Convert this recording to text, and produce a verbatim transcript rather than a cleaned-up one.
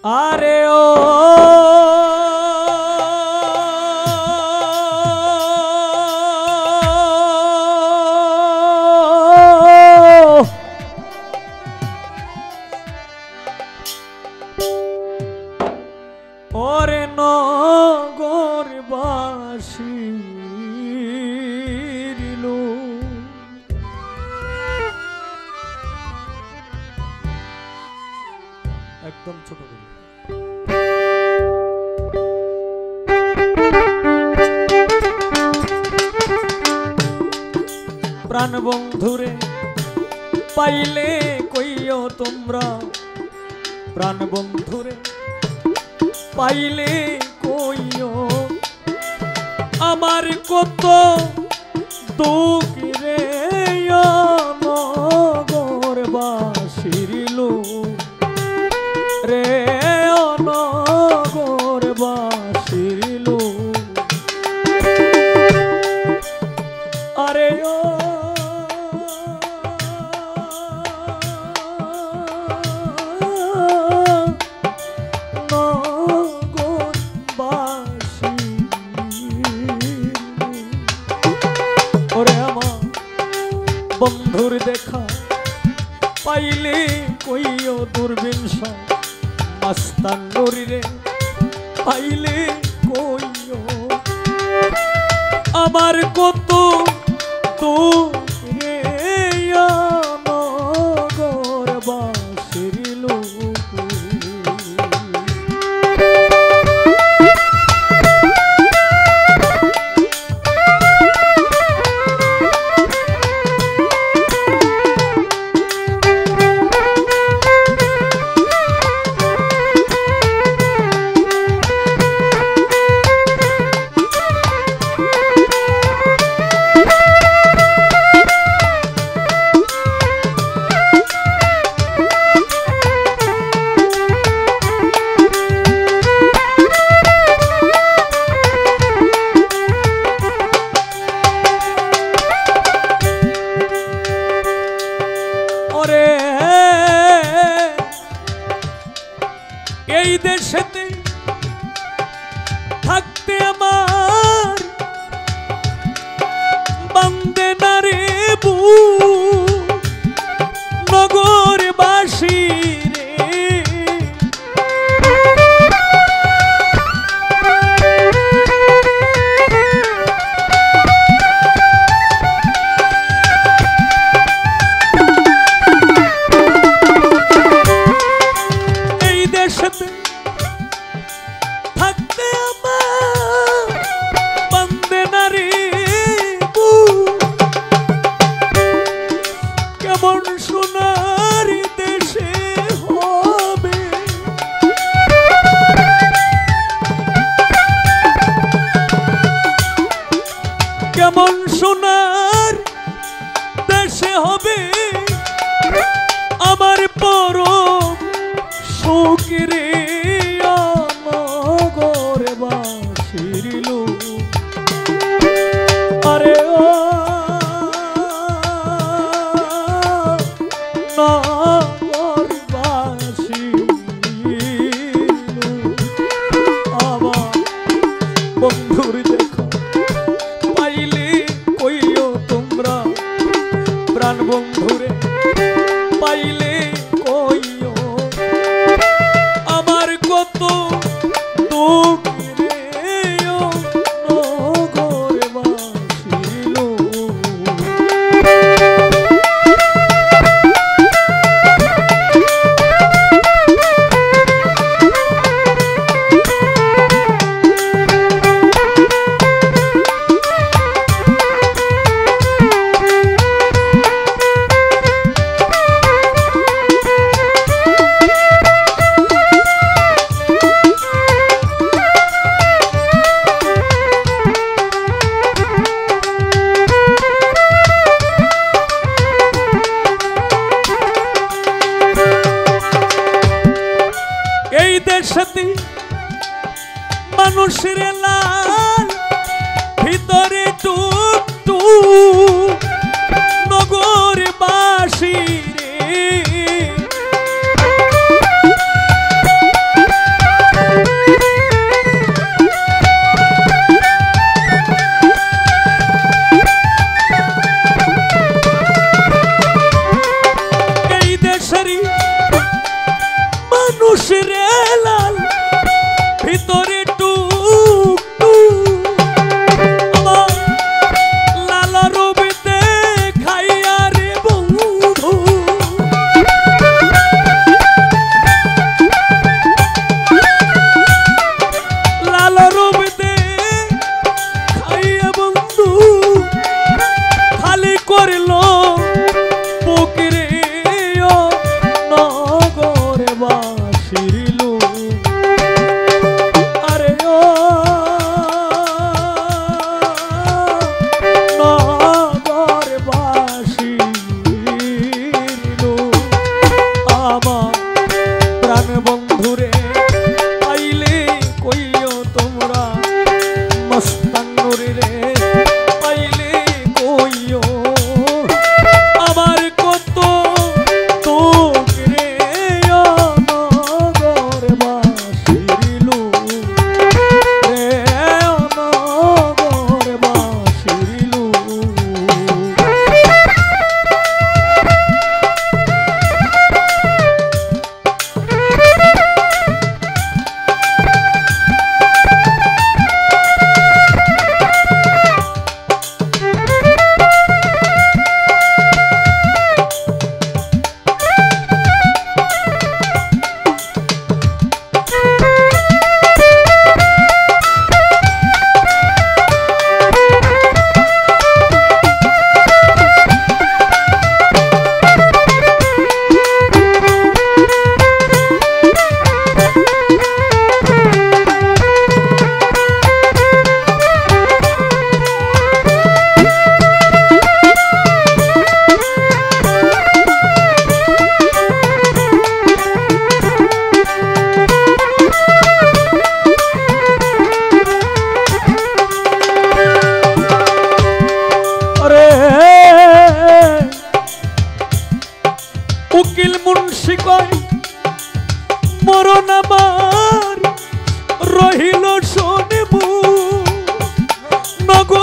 आरे ओ और नो गोरबाशी একদম ছোট করে প্রাণ বন্ধুরে পাইলে কইও তোমরা প্রাণ বন্ধুরে পাইলে কইও আমার কত দুঃখ রে বন্ধুর দেখা পাইলে কইও দুর্বিনসা মাস্তান নরিরে পাইলে কইও আমার কত তো এই দেশেতে থাকতে আমার বন্দে নারে বু নগর বাসী রে এই দেশেতে কেমন সোনার দেশে হবে আমার পরম সুখ রে আমার বাসির লোক আরে ও আমার বাসির লোক আমার বন্ধুর দেখা বন্ধুরে পাইলে কইও আমার কত দুঃখ রে নগর বাসী লোক সাথে মানুষের লাল ভিতরে টুপ টুপ নগর বাসী রে মানুষের লাল ভিতরে টুক টুক আমার লাল রবিতে খাইয়া রে বন্ধু লাল রবিতে খাইয়া বন্ধু খালি করলো রহিল শোনবু নগর